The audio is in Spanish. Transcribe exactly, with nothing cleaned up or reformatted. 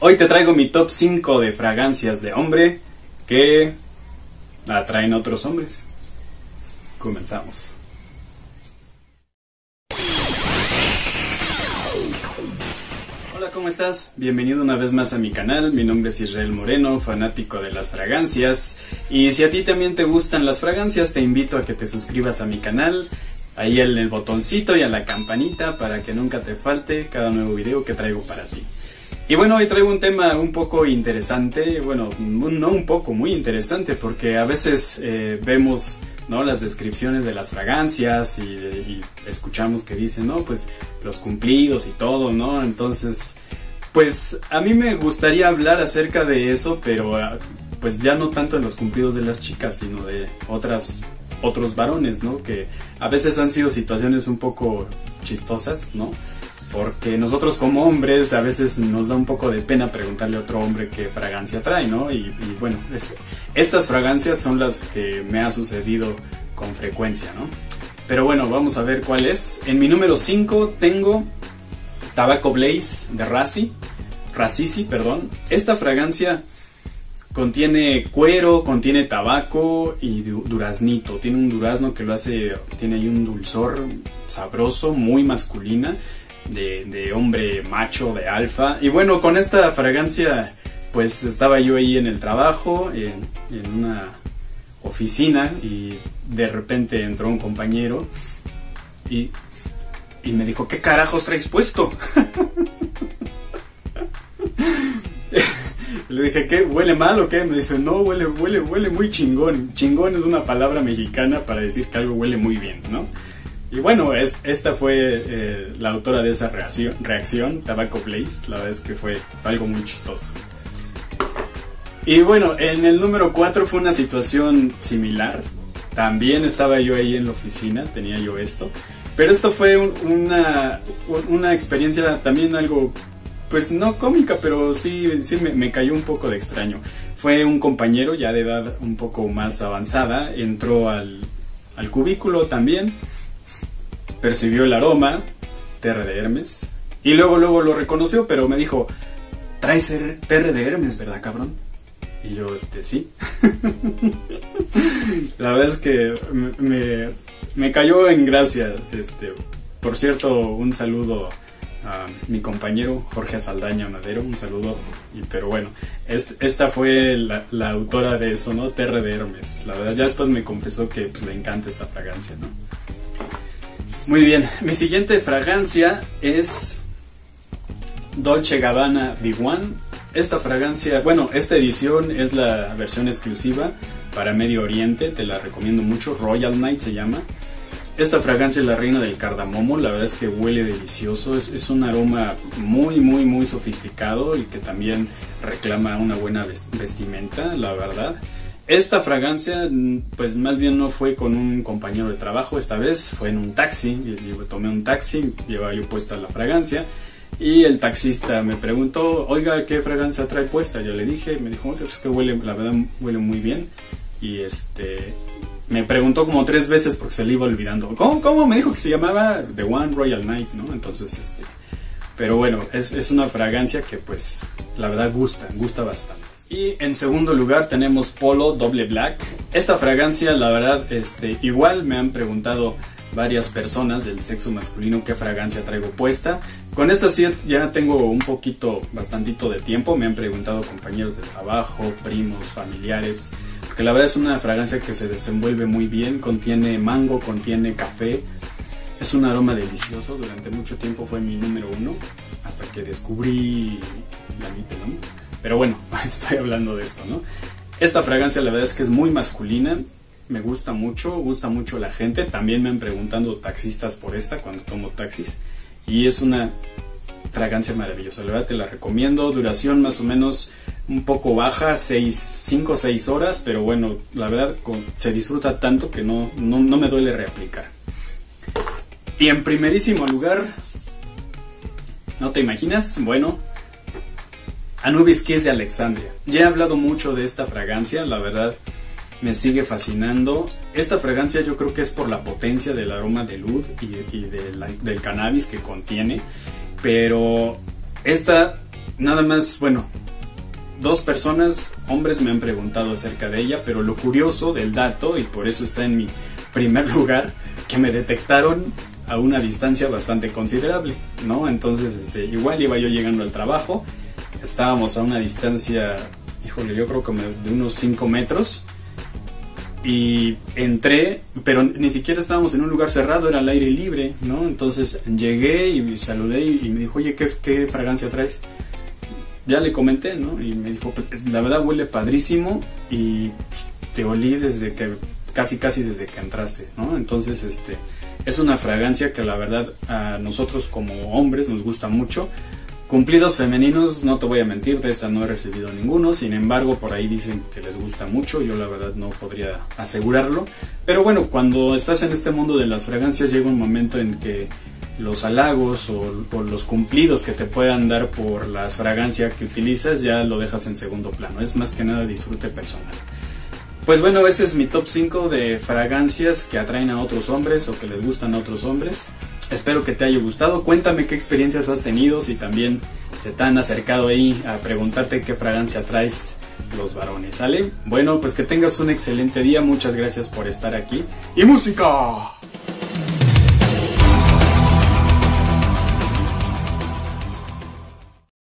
Hoy te traigo mi top cinco de fragancias de hombre que atraen a otros hombres. Comenzamos. Hola, ¿cómo estás? Bienvenido una vez más a mi canal. Mi nombre es Israel Moreno, fanático de las fragancias. Y si a ti también te gustan las fragancias, te invito a que te suscribas a mi canal. Ahí en el botoncito y a la campanita para que nunca te falte cada nuevo video que traigo para ti. Y bueno, hoy traigo un tema un poco interesante. Bueno, no un poco, muy interesante, porque a veces eh, vemos, ¿no?, las descripciones de las fragancias y, y escuchamos que dicen, no, pues los cumplidos y todo, ¿no? Entonces, pues a mí me gustaría hablar acerca de eso, pero pues ya no tanto de los cumplidos de las chicas, sino de otras, otros varones, ¿no? Que a veces han sido situaciones un poco chistosas, ¿no? Porque nosotros como hombres a veces nos da un poco de pena preguntarle a otro hombre qué fragancia trae, ¿no? Y, y bueno, es, estas fragancias son las que me ha sucedido con frecuencia, ¿no? Pero bueno, vamos a ver cuál es. En mi número cinco tengo Tabaco Blaze de Rasasi, Rasasi, perdón. Esta fragancia contiene cuero, contiene tabaco y duraznito. Tiene un durazno que lo hace, tiene ahí un dulzor sabroso, muy masculina. De, de hombre macho, de alfa. Y bueno, con esta fragancia pues estaba yo ahí en el trabajo, en, en una oficina, y de repente entró un compañero y, y me dijo, ¿qué carajos traes puesto? Le dije, ¿qué? ¿Huele mal o qué? Me dice, no, huele, huele, huele muy chingón. Chingón es una palabra mexicana para decir que algo huele muy bien, ¿no? Y bueno, es, esta fue eh, la autora de esa reacción, reacción, Tabaco Blaze. La verdad es que fue algo muy chistoso. Y bueno, en el número cuatro fue una situación similar. También estaba yo ahí en la oficina, tenía yo esto. Pero esto fue un, una, una experiencia también algo, pues no cómica, pero sí, sí me, me cayó un poco de extraño. Fue un compañero ya de edad un poco más avanzada, entró al, al cubículo también. Percibió el aroma, Terre d'Hermes, y luego luego lo reconoció, pero me dijo, traes Terre d'Hermes, ¿verdad, cabrón? Y yo, este, sí. La verdad es que me, me cayó en gracia. Este, por cierto, un saludo a mi compañero Jorge Saldaña Madero, un saludo. Y, pero bueno, este, esta fue la, la autora de eso, ¿no? Terre d'Hermes. La verdad, ya después me confesó que pues, le encanta esta fragancia, ¿no? Muy bien, mi siguiente fragancia es Dolce Gabbana The One. Esta fragancia, bueno, esta edición es la versión exclusiva para Medio Oriente, te la recomiendo mucho, Royal Night se llama. Esta fragancia es la reina del cardamomo, la verdad es que huele delicioso, es, es un aroma muy, muy, muy sofisticado y que también reclama una buena vestimenta, la verdad. Esta fragancia, pues más bien no fue con un compañero de trabajo, esta vez fue en un taxi. Yo tomé un taxi, llevaba yo puesta la fragancia y el taxista me preguntó, oiga, ¿qué fragancia trae puesta? Yo le dije, me dijo, pues que huele, la verdad huele muy bien. Y este, me preguntó como tres veces porque se le iba olvidando. ¿Cómo? ¿Cómo? Me dijo que se llamaba The One Royal Night, ¿no? Entonces, este, pero bueno, es, es una fragancia que pues la verdad gusta, gusta bastante. Y en segundo lugar tenemos Polo Double Black. Esta fragancia, la verdad, este, igual me han preguntado varias personas del sexo masculino qué fragancia traigo puesta. Con esta sí ya tengo un poquito, bastantito de tiempo. Me han preguntado compañeros de trabajo, primos, familiares. Porque la verdad es una fragancia que se desenvuelve muy bien. Contiene mango, contiene café. Es un aroma delicioso. Durante mucho tiempo fue mi número uno. Hasta que descubrí la mitelón, ¿no? Pero bueno, estoy hablando de esto, ¿no? Esta fragancia la verdad es que es muy masculina, me gusta mucho, gusta mucho la gente. También me han preguntado taxistas por esta cuando tomo taxis. Y es una fragancia maravillosa, la verdad te la recomiendo. Duración más o menos un poco baja, cinco o seis horas. Pero bueno, la verdad se disfruta tanto que no, no, no me duele reaplicar. Y en primerísimo lugar, ¿no te imaginas? Bueno, Anubis Kiss de Alexandria. Ya he hablado mucho de esta fragancia, la verdad me sigue fascinando. Esta fragancia yo creo que es por la potencia del aroma de luz y, y de la, del cannabis que contiene, pero esta nada más, bueno, dos personas, hombres, me han preguntado acerca de ella, pero lo curioso del dato, y por eso está en mi primer lugar, que me detectaron a una distancia bastante considerable, ¿no? Entonces, este, igual iba yo llegando al trabajo, estábamos a una distancia, híjole, yo creo que de unos cinco metros, y entré, pero ni siquiera estábamos en un lugar cerrado, era al aire libre, ¿no? Entonces llegué y me saludé y me dijo, oye, ¿qué, qué fragancia traes? Ya le comenté, ¿no? Y me dijo, la verdad huele padrísimo y te olí desde que, casi casi desde que entraste, ¿no? Entonces, este, es una fragancia que la verdad a nosotros como hombres nos gusta mucho. Cumplidos femeninos, no te voy a mentir, de esta no he recibido ninguno, sin embargo por ahí dicen que les gusta mucho, yo la verdad no podría asegurarlo, pero bueno, cuando estás en este mundo de las fragancias llega un momento en que los halagos o, o los cumplidos que te puedan dar por las fragancias que utilizas ya lo dejas en segundo plano, es más que nada disfrute personal. Pues bueno, ese es mi top cinco de fragancias que atraen a otros hombres o que les gustan a otros hombres. Espero que te haya gustado, cuéntame qué experiencias has tenido, si también se te han acercado ahí a preguntarte qué fragancia traes los varones, ¿sale? Bueno, pues que tengas un excelente día, muchas gracias por estar aquí y ¡música!